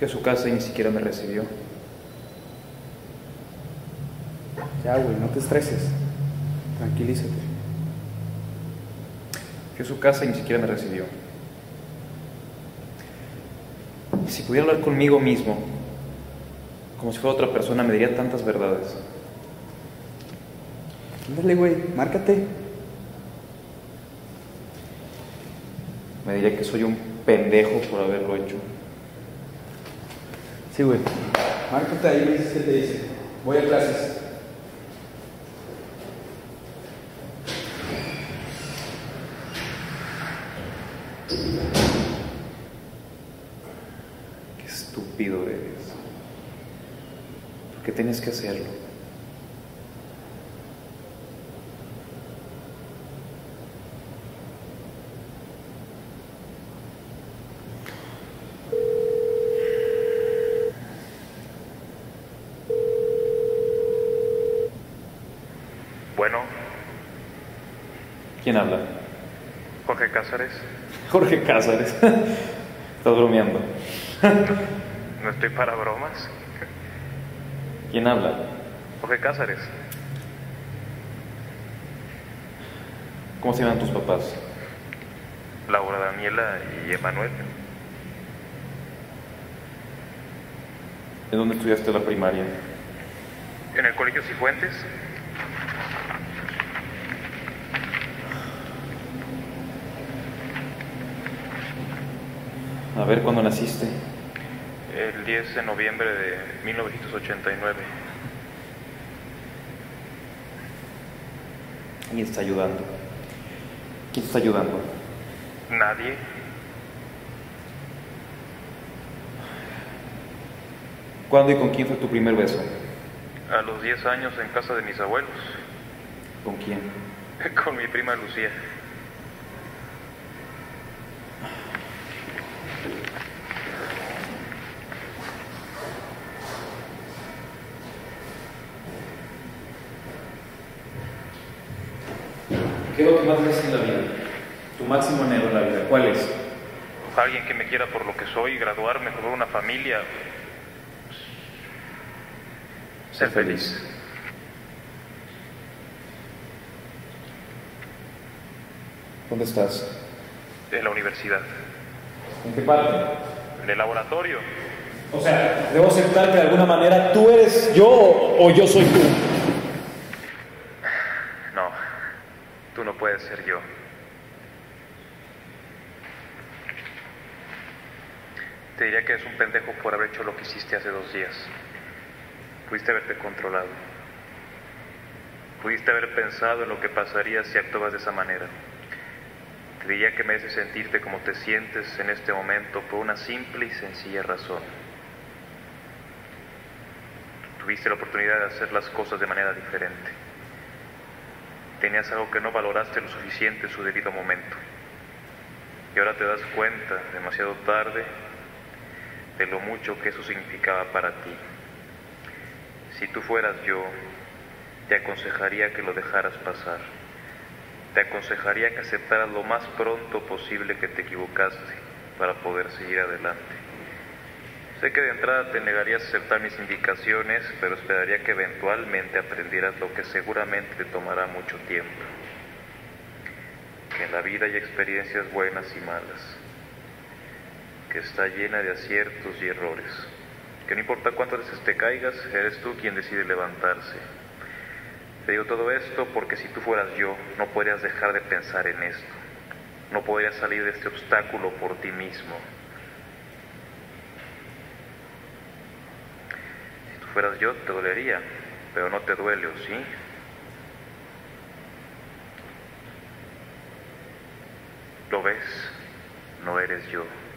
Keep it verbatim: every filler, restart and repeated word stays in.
Fui a su casa y ni siquiera me recibió. Ya, güey, no te estreses. Tranquilízate. Fui a su casa y ni siquiera me recibió. Si pudiera hablar conmigo mismo, como si fuera otra persona, me diría tantas verdades. Ándale, güey, márcate. Me diría que soy un pendejo por haberlo hecho. Sí, güey. Márcate ahí, me dices qué te dice. Voy a clases. Qué estúpido eres. ¿Por qué tenías que hacerlo? Bueno. ¿Quién habla? Jorge Cázares. Jorge Cázares. Estás bromeando. No, no estoy para bromas. ¿Quién habla? Jorge Cázares. ¿Cómo se llaman tus papás? Laura Daniela y Emanuel. ¿En dónde estudiaste la primaria? En el Colegio Cifuentes. A ver, ¿cuándo naciste? El diez de noviembre de mil novecientos ochenta y nueve. ¿Quién está ayudando? ¿Quién está ayudando? Nadie. ¿Cuándo y con quién fue tu primer beso? A los diez años en casa de mis abuelos. ¿Con quién? Con mi prima Lucía. ¿Qué es lo que más haces en la vida? Tu máximo anhelo en la vida, ¿cuál es? Alguien que me quiera por lo que soy, graduarme, formar una familia, ser feliz. feliz. ¿Dónde estás? En la universidad. ¿En qué parte? En el laboratorio. O sea, debo aceptar que de alguna manera tú eres yo o, o yo soy tú. Tú no puedes ser yo. Te diría que eres un pendejo por haber hecho lo que hiciste hace dos días. Pudiste haberte controlado. Pudiste haber pensado en lo que pasaría si actuabas de esa manera. Te diría que mereces sentirte como te sientes en este momento por una simple y sencilla razón. Tuviste la oportunidad de hacer las cosas de manera diferente. Tenías algo que no valoraste lo suficiente en su debido momento. Y ahora te das cuenta, demasiado tarde, de lo mucho que eso significaba para ti. Si tú fueras yo, te aconsejaría que lo dejaras pasar. Te aconsejaría que aceptaras lo más pronto posible que te equivocaste para poder seguir adelante. Sé que de entrada te negarías a aceptar mis indicaciones, pero esperaría que eventualmente aprendieras lo que seguramente te tomará mucho tiempo. Que en la vida hay experiencias buenas y malas. Que está llena de aciertos y errores. Que no importa cuántas veces te caigas, eres tú quien decide levantarse. Te digo todo esto porque si tú fueras yo, no podrías dejar de pensar en esto. No podrías salir de este obstáculo por ti mismo. Fueras yo, te dolería, pero no te duele, ¿o sí? ¿Lo ves? No eres yo.